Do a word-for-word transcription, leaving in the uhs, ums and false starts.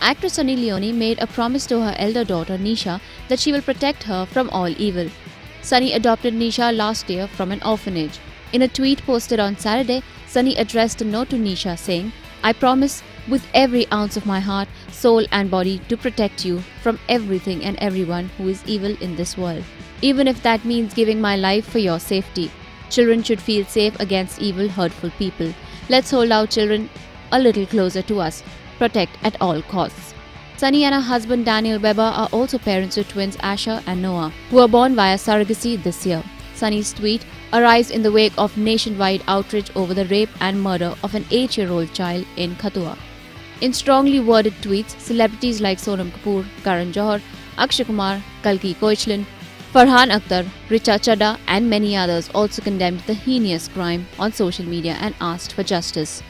actress Sunny Leone made a promise to her elder daughter Nisha that she will protect her from all evil. Sunny adopted Nisha last year from an orphanage. In a tweet posted on Saturday, Sunny addressed a note to Nisha saying, "I promise with every ounce of my heart, soul and body to protect you from everything and everyone who is evil in this world. Even if that means giving my life for your safety. Children should feel safe against evil, hurtful people. Let's hold our children a little closer to us. Protect at all costs." Sunny and her husband Daniel Weber are also parents to twins Asher and Noah, who were born via surrogacy this year. Sunny's tweet arrives in the wake of nationwide outrage over the rape and murder of an eight-year-old child in Khatua. In strongly worded tweets, celebrities like Sonam Kapoor, Karan Johar, Akshay Kumar, Kalki Koechlin, Farhan Akhtar, Richa Chadha and many others also condemned the heinous crime on social media and asked for justice.